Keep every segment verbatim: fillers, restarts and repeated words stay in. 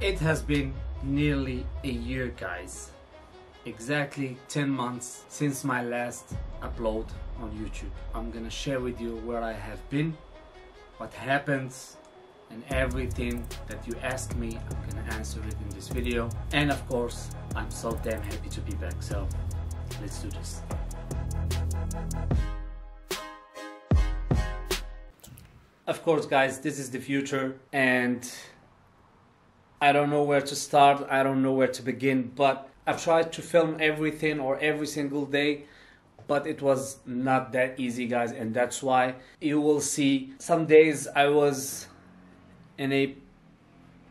It has been nearly a year, guys, exactly ten months since my last upload on YouTube. I'm gonna share with you where I have been, what happens, and everything that you ask me, I'm gonna answer it in this video. And of course, I'm so damn happy to be back, so let's do this. Of course, guys, this is the future and I don't know where to start, I don't know where to begin, but I've tried to film everything or every single day, but it was not that easy, guys, and that's why you will see some days I was in a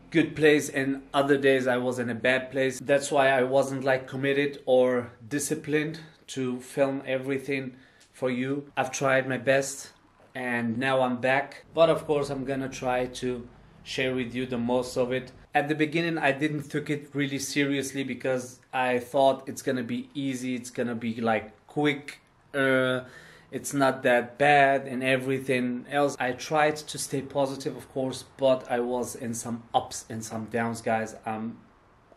good place and other days I was in a bad place. That's why I wasn't like committed or disciplined to film everything for you. I've tried my best and now I'm back, but of course I'm gonna try to share with you the most of it. At the beginning, I didn't took it really seriously because I thought it's gonna be easy, it's gonna be like quick, uh, it's not that bad and everything else. I tried to stay positive, of course, but I was in some ups and some downs, guys. I'm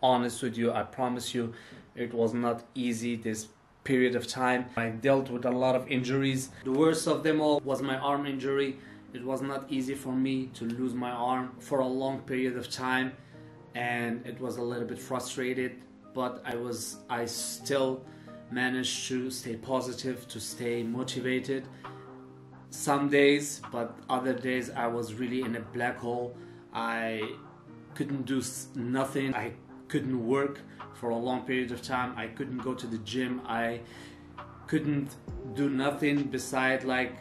honest with you, I promise you, it was not easy this period of time. I dealt with a lot of injuries. The worst of them all was my arm injury. It was not easy for me to lose my arm for a long period of time, and it was a little bit frustrated, but I was I still managed to stay positive, to stay motivated some days, but other days I was really in a black hole. I couldn't do nothing. I couldn't work for a long period of time. I couldn't go to the gym. I couldn't do nothing beside like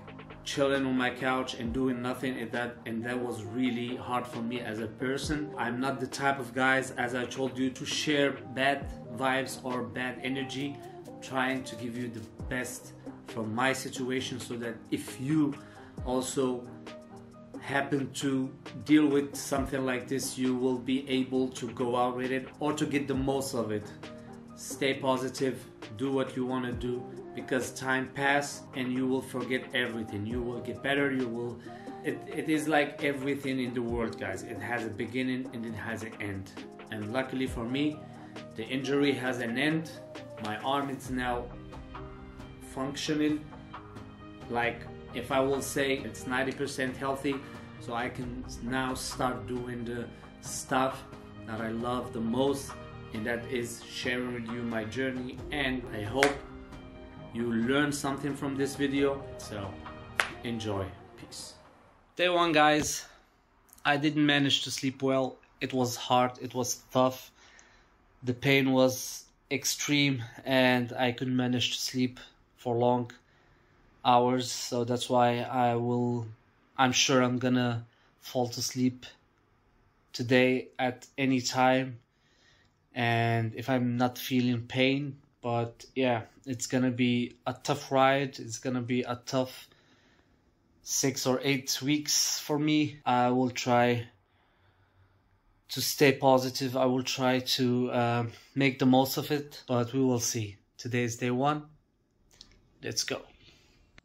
chilling on my couch and doing nothing, and that and that was really hard for me as a person. I'm not the type of guys, as I told you, to share bad vibes or bad energy. I'm trying to give you the best from my situation so that if you also happen to deal with something like this, you will be able to go out with it or to get the most of it. Stay positive, do what you want to do, because time passes and you will forget everything. You will get better, you will... It, it is like everything in the world, guys. It has a beginning and it has an end. And luckily for me, the injury has an end. My arm is now functioning like, if I will say, it's ninety percent healthy, so I can now start doing the stuff that I love the most, and that is sharing with you my journey. And I hope you learn something from this video, so enjoy. Peace. Day one, guys, I didn't manage to sleep well. It was hard, it was tough, the pain was extreme, and I couldn't manage to sleep for long hours, so that's why I will I'm sure I'm gonna fall to sleep today at any time, and if I'm not feeling pain. But yeah, it's gonna be a tough ride, it's gonna be a tough six or eight weeks for me. I will try to stay positive, I will try to uh, make the most of it, but we will see. Today is day one, let's go.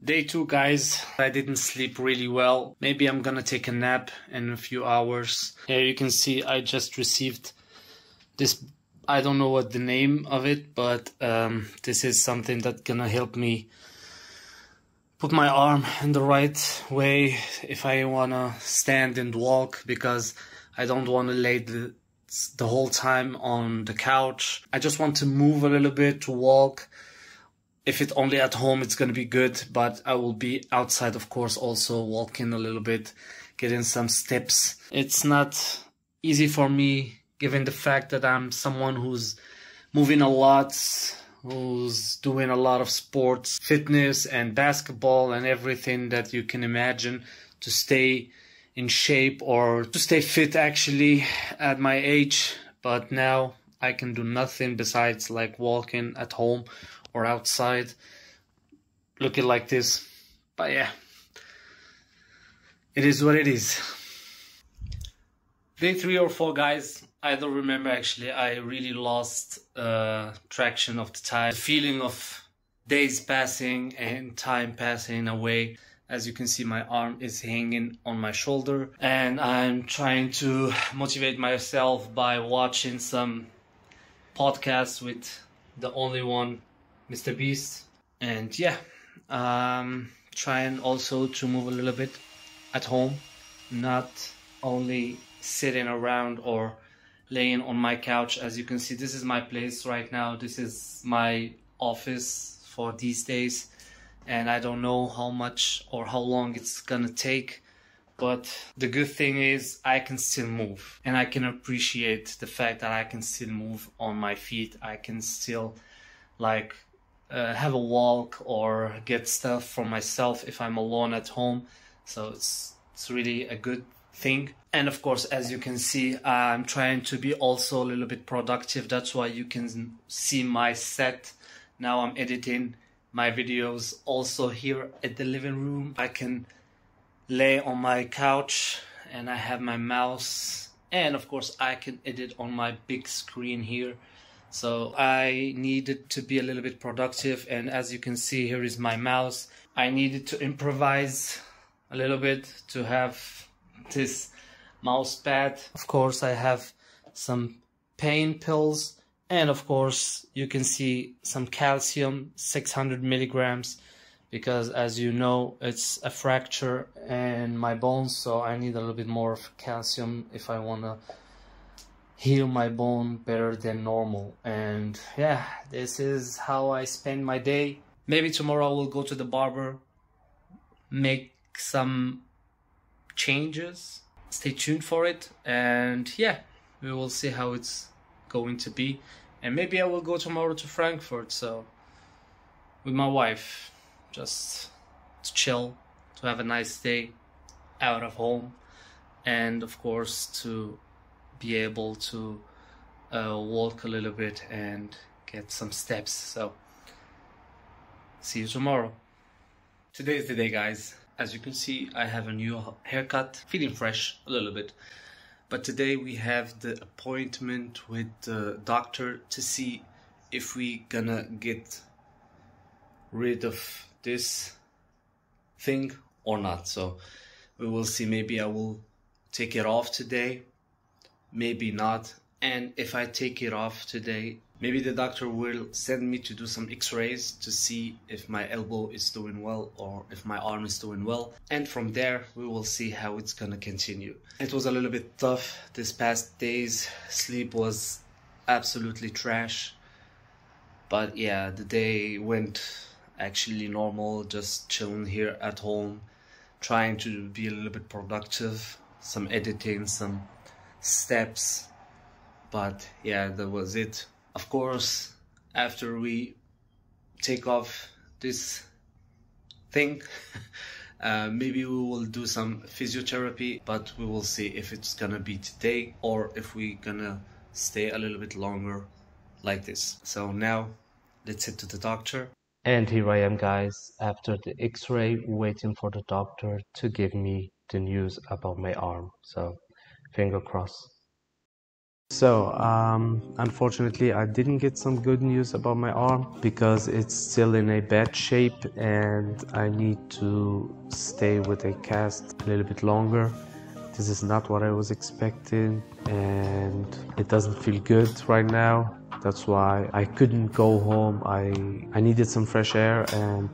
Day two, guys. I didn't sleep really well. Maybe I'm gonna take a nap in a few hours. Here you can see I just received this. I don't know what the name of it, but um, this is something that's gonna help me put my arm in the right way if I wanna stand and walk, because I don't wanna lay the, the whole time on the couch. I just want to move a little bit, to walk. If it's only at home, it's going to be good, but I will be outside, of course, also walking a little bit, getting some steps. It's not easy for me, given the fact that I'm someone who's moving a lot, who's doing a lot of sports, fitness and basketball and everything that you can imagine, to stay in shape or to stay fit, actually, at my age. But now I can do nothing besides like walking at home or outside, looking like this. But yeah, it is what it is. Day three or four, guys, I don't remember actually. I really lost uh, traction of the time. The feeling of days passing and time passing away. As you can see, my arm is hanging on my shoulder, and I'm trying to motivate myself by watching some podcasts with the only one, Mister Beast. And yeah, um, trying also to move a little bit at home, not only sitting around or laying on my couch. As you can see, this is my place right now. This is my office for these days. And I don't know how much or how long it's gonna take, but the good thing is I can still move, and I can appreciate the fact that I can still move on my feet. I can still like uh, have a walk or get stuff for myself if I'm alone at home. So it's it's really a good thing. And of course, as you can see, I'm trying to be also a little bit productive. That's why you can see my set. Now I'm editing my videos also here at the living room. I can lay on my couch and I have my mouse, and of course I can edit on my big screen here. So I needed to be a little bit productive, and as you can see, here is my mouse. I needed to improvise a little bit to have this mouse pad. Of course I have some pain pills. And of course, you can see some calcium, six hundred milligrams, because as you know, it's a fracture in my bones, so I need a little bit more of calcium if I want to heal my bone better than normal. And yeah, this is how I spend my day. Maybe tomorrow I will go to the barber, make some changes. Stay tuned for it, and yeah, we will see how it's going to be. And maybe I will go tomorrow to Frankfurt, so with my wife, just to chill, to have a nice day out of home, and of course to be able to uh, walk a little bit and get some steps. So see you tomorrow. Today is the day, guys. As you can see, I have a new haircut, feeling fresh a little bit. But today we have the appointment with the doctor to see if we gonna get rid of this thing or not. So we will see. Maybe I will take it off today, maybe not. And if I take it off today, maybe the doctor will send me to do some x-rays to see if my elbow is doing well or if my arm is doing well. And from there, we will see how it's gonna continue. It was a little bit tough this past days. Sleep was absolutely trash. But yeah, the day went actually normal, just chilling here at home, trying to be a little bit productive, some editing, some steps. But yeah, that was it. Of course, after we take off this thing, uh, maybe we will do some physiotherapy, but we will see if it's gonna be today or if we're gonna stay a little bit longer like this. So now, let's head to the doctor. And here I am, guys, after the x-ray, waiting for the doctor to give me the news about my arm. So, finger crossed. So, um, unfortunately, I didn't get some good news about my arm because it's still in a bad shape and I need to stay with a cast a little bit longer. This is not what I was expecting, and it doesn't feel good right now. That's why I couldn't go home. I, I needed some fresh air, and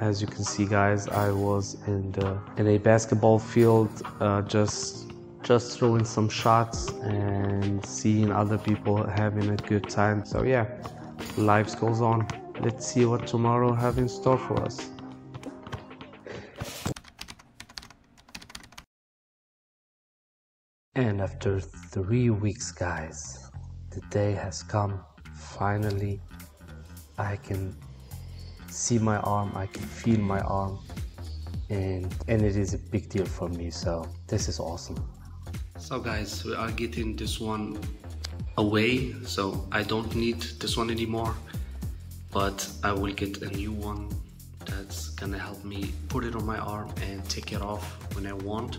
as you can see, guys, I was in, the, in a basketball field uh, just just throwing some shots and seeing other people having a good time. So yeah, life goes on. Let's see what tomorrow have in store for us. And after three weeks, guys, the day has come. Finally, I can see my arm, I can feel my arm, and, and it is a big deal for me, so this is awesome. So guys, we are getting this one away, so I don't need this one anymore, but I will get a new one that's gonna help me put it on my arm and take it off when I want.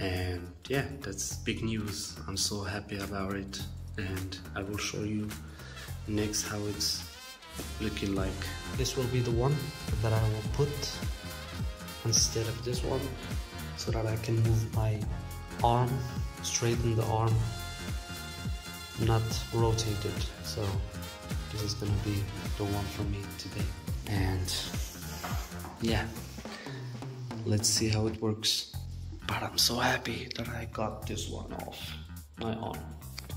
And yeah, that's big news. I'm so happy about it, and I will show you next how it's looking like. This will be the one that I will put instead of this one, so that I can move my arm, straighten the arm, not rotate it. So this is gonna be the one for me today. And yeah, let's see how it works. But I'm so happy that I got this one off my arm.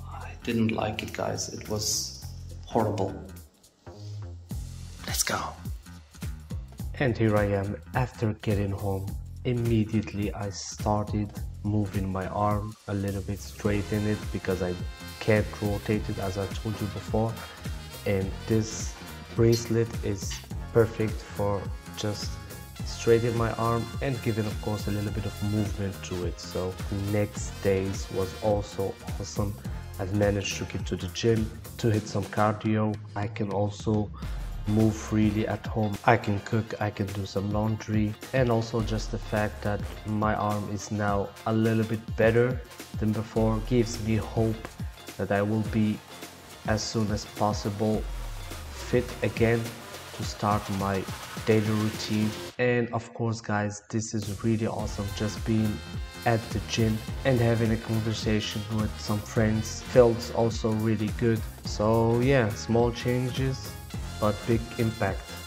I didn't like it, guys. It was horrible. Let's go. And here I am after getting home. Immediately I started moving my arm a little bit, straighten it, because I can't rotate it, as I told you before. And this bracelet is perfect for just straighten my arm and giving, of course, a little bit of movement to it. So next days was also awesome. I've managed to get to the gym, to hit some cardio. I can also move freely at home. I can cook, I can do some laundry, and also just the fact that my arm is now a little bit better than before gives me hope that I will be, as soon as possible, fit again to start my daily routine. And of course, guys, this is really awesome, just being at the gym and having a conversation with some friends felt also really good. So yeah, small changes but big impact.